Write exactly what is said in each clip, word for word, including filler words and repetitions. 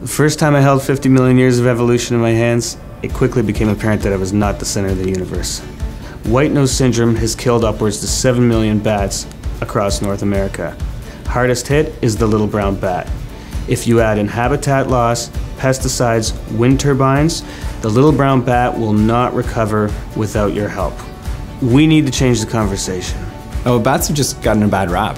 The first time I held fifty million years of evolution in my hands, it quickly became apparent that I was not the center of the universe. White nose syndrome has killed upwards to seven million bats across North America. Hardest hit is the little brown bat. If you add in habitat loss, pesticides, wind turbines, the little brown bat will not recover without your help. We need to change the conversation. Oh, bats have just gotten a bad rap.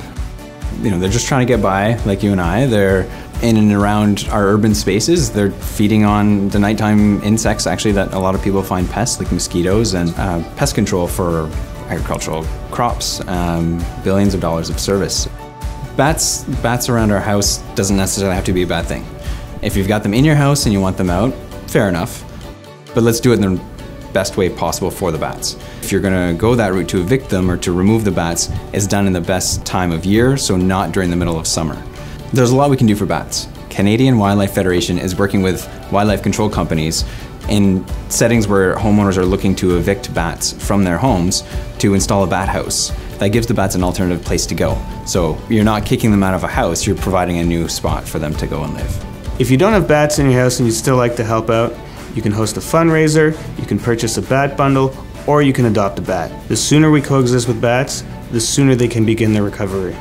You know, they're just trying to get by, like you and I. They're in and around our urban spaces. They're feeding on the nighttime insects, actually, that a lot of people find pests, like mosquitoes, and uh, pest control for agricultural crops, um, billions of dollars of service. Bats, bats around our house doesn't necessarily have to be a bad thing. If you've got them in your house and you want them out, fair enough. But let's do it in the best way possible for the bats. If you're gonna go that route to evict them or to remove the bats, it's done in the best time of year, so not during the middle of summer. There's a lot we can do for bats. Canadian Wildlife Federation is working with wildlife control companies in settings where homeowners are looking to evict bats from their homes to install a bat house. That gives the bats an alternative place to go. So you're not kicking them out of a house, you're providing a new spot for them to go and live. If you don't have bats in your house and you'd still like to help out, you can host a fundraiser, you can purchase a bat bundle, or you can adopt a bat. The sooner we coexist with bats, the sooner they can begin their recovery.